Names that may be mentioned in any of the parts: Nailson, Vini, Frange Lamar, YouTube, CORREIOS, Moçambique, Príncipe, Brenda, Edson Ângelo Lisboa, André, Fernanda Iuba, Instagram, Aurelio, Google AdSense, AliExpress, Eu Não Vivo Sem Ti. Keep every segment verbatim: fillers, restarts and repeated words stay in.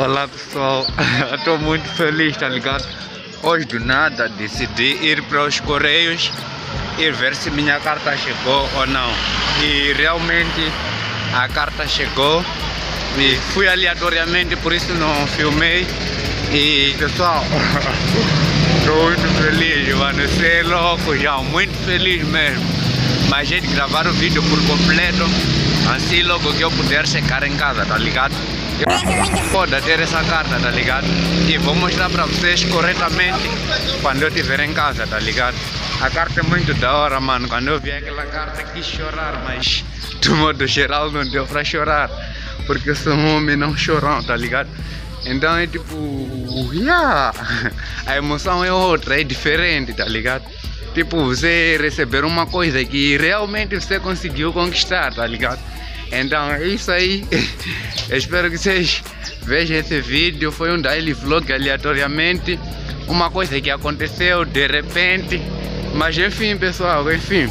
Olá pessoal, estou muito feliz, tá ligado? Hoje do nada decidi ir para os Correios e ver se minha carta chegou ou não. E realmente a carta chegou e fui aleatoriamente, por isso não filmei. E pessoal, estou muito feliz, mano, você é louco já, muito feliz mesmo. Mas gente, gravar o vídeo por completo, assim logo que eu puder chegar em casa, tá ligado? Pode ter essa carta, tá ligado? E vou mostrar pra vocês corretamente quando eu estiver em casa, tá ligado? A carta é muito da hora, mano. Quando eu vi aquela carta, quis chorar, mas do modo geral não deu pra chorar, porque eu sou um homem não chorão, tá ligado? Então é tipo, yeah. A emoção é outra, é diferente, tá ligado? Tipo, você receber uma coisa que realmente você conseguiu conquistar, tá ligado? Então é isso aí. Eu espero que vocês vejam esse vídeo. Foi um daily vlog aleatoriamente, uma coisa que aconteceu de repente. Mas enfim pessoal, enfim,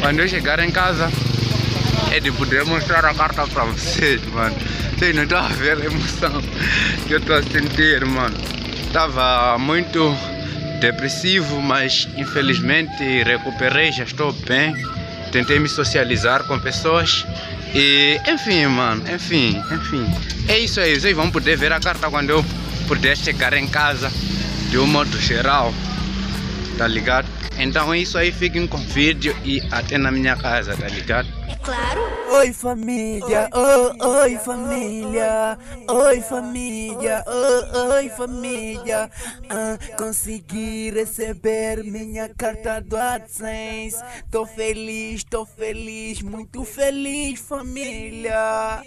quando eu chegar em casa é de poder mostrar a carta pra vocês, mano. Vocês não estão a ver a emoção que eu estou a sentir, mano. Tava muito depressivo, mas infelizmente recuperei, já estou bem. Tentei me socializar com pessoas e enfim, mano, enfim, enfim. É isso aí, vocês vão poder ver a carta quando eu puder chegar em casa, de um modo geral, tá ligado? Então é isso aí, fiquem com o vídeo e até na minha casa, tá ligado? É claro! Oi família, oi, oi família, oi família, oi, oi família. Ah, consegui receber minha carta do AdSense. Tô feliz, tô feliz, muito feliz família.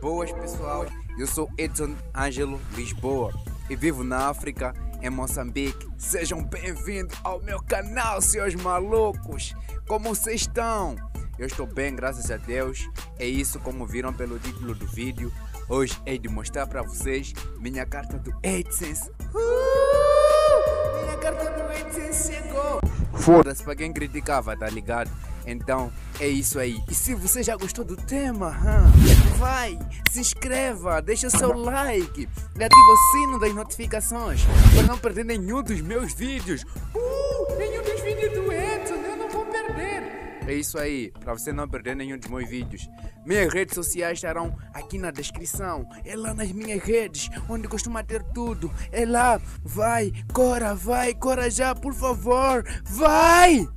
Boas pessoal, eu sou Edson Ângelo Lisboa e vivo na África, em Moçambique. Sejam bem-vindos ao meu canal, seus malucos. Como vocês estão? Eu estou bem, graças a Deus. É isso, como viram pelo título do vídeo, hoje é de mostrar para vocês minha carta do AdSense. uh! Minha carta do AdSense chegou. Foda-se para quem criticava, tá ligado? Então é isso aí. E se você já gostou do tema, hum, vai, se inscreva, deixa seu like e ativa o sino das notificações para não perder nenhum dos meus vídeos. uh, Nenhum dos vídeos do Edson, eu não vou perder. É isso aí, para você não perder nenhum dos meus vídeos. Minhas redes sociais estarão aqui na descrição. É lá nas minhas redes, onde costuma ter tudo. É lá, vai, cora, vai, cora já, por favor, vai!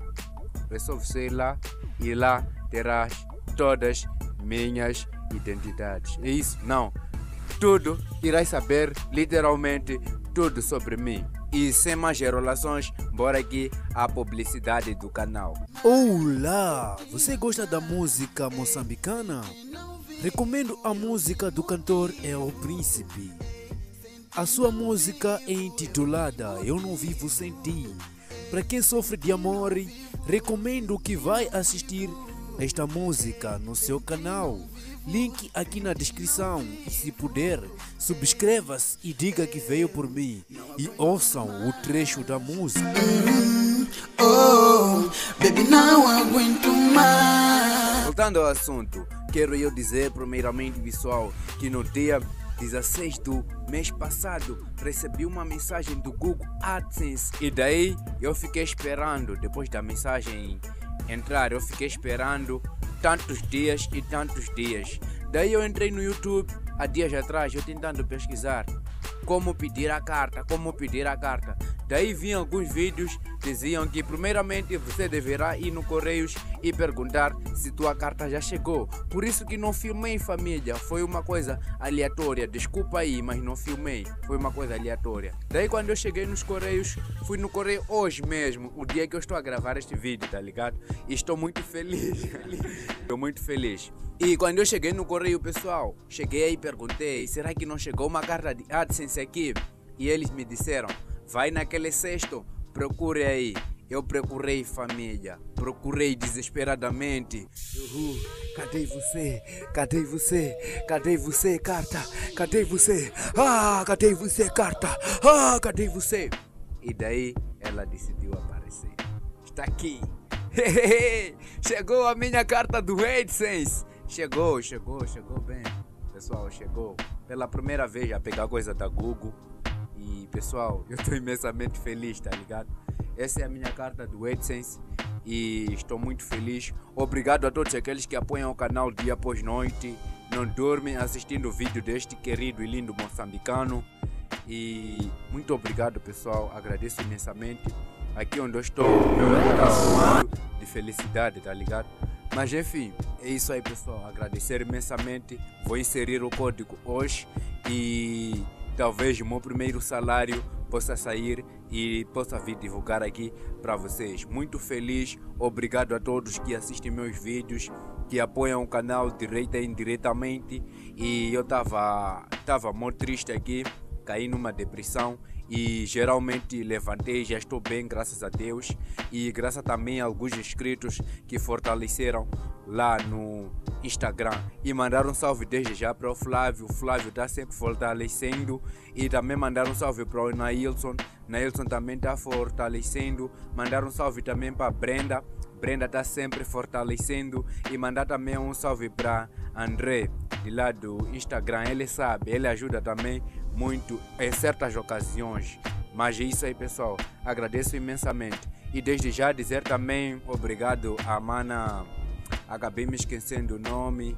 É só você ir lá, e lá terás todas minhas identidades. É isso? Não. Tudo, irás saber, literalmente, tudo sobre mim. E sem mais enrolações, bora aqui a publicidade do canal. Olá! Você gosta da música moçambicana? Recomendo a música do cantor é o Príncipe. A sua música é intitulada Eu Não Vivo Sem Ti. Para quem sofre de amor, recomendo que vai assistir esta música no seu canal. Link aqui na descrição e se puder, subscreva-se e diga que veio por mim. E ouçam o trecho da música. Mm, oh, baby, não aguento mais. Voltando ao assunto, quero eu dizer primeiramente pessoal que no dia dezesseis do mês passado recebi uma mensagem do Google AdSense. E daí eu fiquei esperando, depois da mensagem entrar, eu fiquei esperando tantos dias e tantos dias. Daí eu entrei no YouTube há dias atrás, eu tentando pesquisar como pedir a carta, como pedir a carta. Daí vi alguns vídeos, diziam que primeiramente você deverá ir no Correios e perguntar se tua carta já chegou. Por isso que não filmei família, foi uma coisa aleatória, desculpa aí, mas não filmei, foi uma coisa aleatória. Daí quando eu cheguei nos Correios, fui no Correio hoje mesmo, o dia que eu estou a gravar este vídeo, tá ligado? E estou muito feliz, estou muito feliz. E quando eu cheguei no Correio pessoal, cheguei e perguntei, será que não chegou uma carta de AdSense aqui? E eles me disseram, vai naquele cesto, procure aí. Eu procurei família, procurei desesperadamente. Uhul, cadê você? Cadê você? Cadê você, carta? Cadê você? Ah, cadê você, carta? Ah, cadê você? E daí ela decidiu aparecer. Está aqui. Chegou a minha carta do AdSense. Chegou, chegou, chegou bem. Pessoal, chegou. pela primeira vez a pegar coisa da Google. E pessoal, eu estou imensamente feliz, tá ligado? Essa é a minha carta do AdSense e estou muito feliz. Obrigado a todos aqueles que apoiam o canal dia após noite, não dormem assistindo o vídeo deste querido e lindo moçambicano. E muito obrigado, pessoal, agradeço imensamente. Aqui onde eu estou, eu estou de felicidade, tá ligado? Mas enfim, é isso aí, pessoal, agradecer imensamente. Vou inserir o código hoje e talvez o meu primeiro salário possa sair e possa vir divulgar aqui para vocês. Muito feliz, obrigado a todos que assistem meus vídeos, que apoiam o canal direita e indiretamente. E eu tava, tava muito triste aqui, caí numa depressão e geralmente levantei, já estou bem, graças a Deus, e graças também a alguns inscritos que fortaleceram lá no Instagram e mandaram um salve desde já para o Flávio. O Flávio está sempre fortalecendo, e também mandaram um salve para o Nailson. Nailson também está fortalecendo. Mandaram um salve também para a Brenda. Brenda está sempre fortalecendo. E mandar também um salve para André, de lá do Instagram. Ele sabe, ele ajuda também muito em certas ocasiões. Mas é isso aí, pessoal, agradeço imensamente. E desde já dizer também obrigado a Mana, acabei me esquecendo o nome,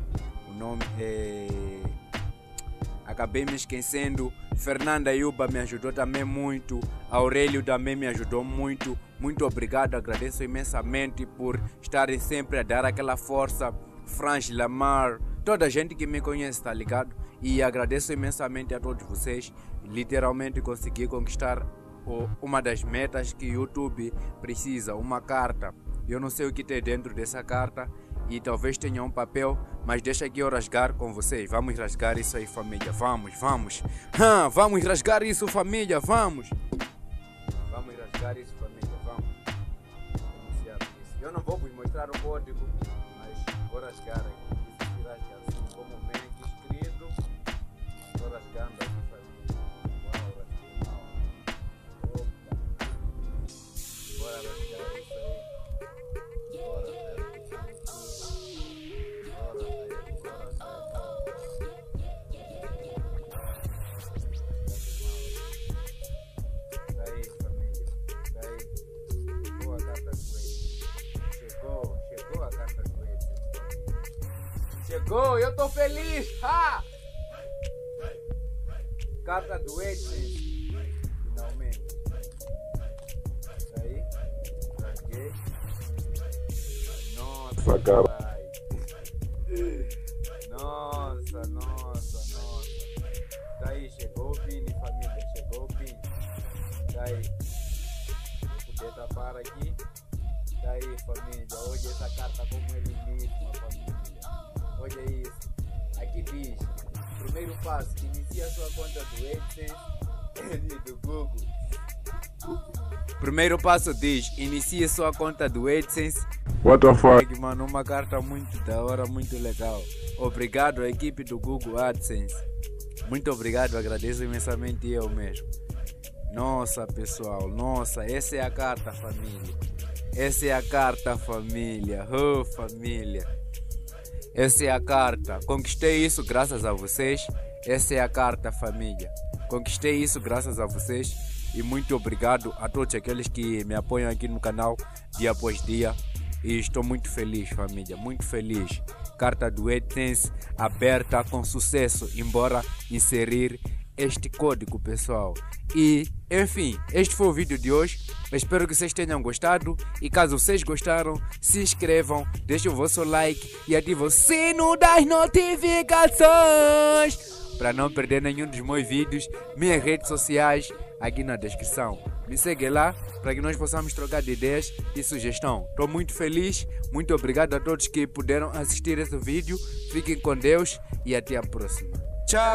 o nome é... acabei me esquecendo, Fernanda Iuba me ajudou também muito, Aurelio também me ajudou muito. Muito obrigado, agradeço imensamente por estarem sempre a dar aquela força. Frange Lamar, toda a gente que me conhece, tá ligado? E agradeço imensamente a todos vocês, literalmente consegui conquistar uma das metas que o YouTube precisa, uma carta. Eu não sei o que tem dentro dessa carta e talvez tenha um papel, mas deixa que eu rasgar com vocês. Vamos rasgar isso aí, família, vamos, vamos, ah, vamos rasgar isso, família, vamos, vamos rasgar isso, família, vamos. Eu não vou vos mostrar o código, mas vou rasgar aqui. Chegou, eu tô feliz! Ha! Carta do AdSense, finalmente. Isso aí, aqui. Nossa, pai. Nossa, nossa, nossa. Tá aí, chegou o Vini, família, chegou o Vini. Tá aí. Vou poder tapar aqui. Tá aí, família, hoje essa carta como ele mesmo, família. Olha isso, aqui diz, primeiro passo, inicia sua conta do AdSense e do Google. Primeiro passo diz, inicia sua conta do AdSense. What the fuck? Mano, uma carta muito da hora, muito legal. Obrigado à equipe do Google AdSense. Muito obrigado, agradeço imensamente eu mesmo. Nossa, pessoal, nossa, essa é a carta, família. Essa é a carta, família. Oh, família. Essa é a carta, conquistei isso graças a vocês. Essa é a carta, família, conquistei isso graças a vocês. E muito obrigado a todos aqueles que me apoiam aqui no canal dia após dia. E estou muito feliz, família, muito feliz. Carta do AdSense aberta com sucesso, embora inserir este código, pessoal. E enfim, este foi o vídeo de hoje, espero que vocês tenham gostado. E caso vocês gostaram, se inscrevam, deixem o vosso like e ativem o sino das notificações para não perder nenhum dos meus vídeos. Minhas redes sociais aqui na descrição, me segue lá para que nós possamos trocar de ideias e sugestão. Estou muito feliz, muito obrigado a todos que puderam assistir esse vídeo. Fiquem com Deus e até a próxima. Tchau!